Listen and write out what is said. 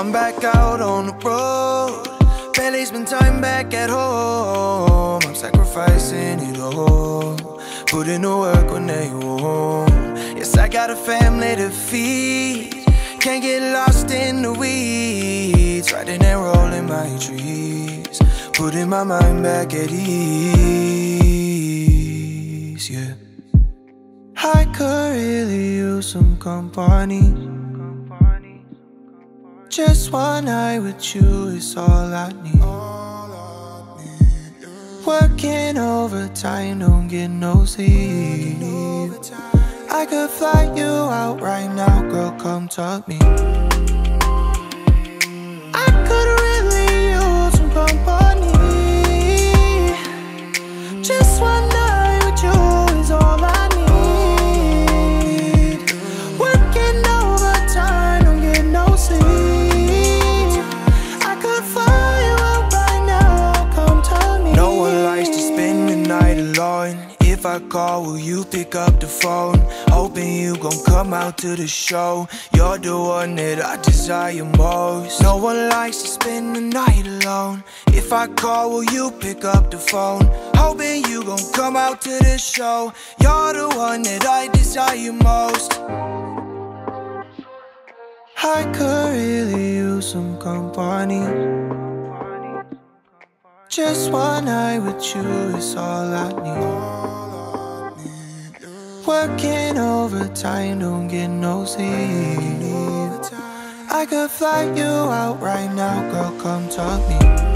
I'm back out on the road. Barely spend time back at home. I'm sacrificing it all, putting the work when they won't. Yes, I got a family to feed. Can't get lost in the weeds. Riding and rolling my trees, putting my mind back at ease, yeah. I could really use some company. Just one eye with you is all I need. Working overtime, don't get no sleep. I could fly you out right now, girl, come talk me. I could really use some company. Just one night with you is all I need. Working overtime, don't get no sleep. I could fly you out right now, come talk me. No one likes to spend the night alone. If I call, will you pick up the phone? Hoping you gon' come out to the show. You're the one that I desire most. No one likes to spend the night alone. If I call, will you pick up the phone? Hoping you gon' come out to the show. You're the one that I desire most. I could really use some company. Just one eye with you is all I need. Working overtime, don't get no sleep. I could fly you out right now, girl, come talk me.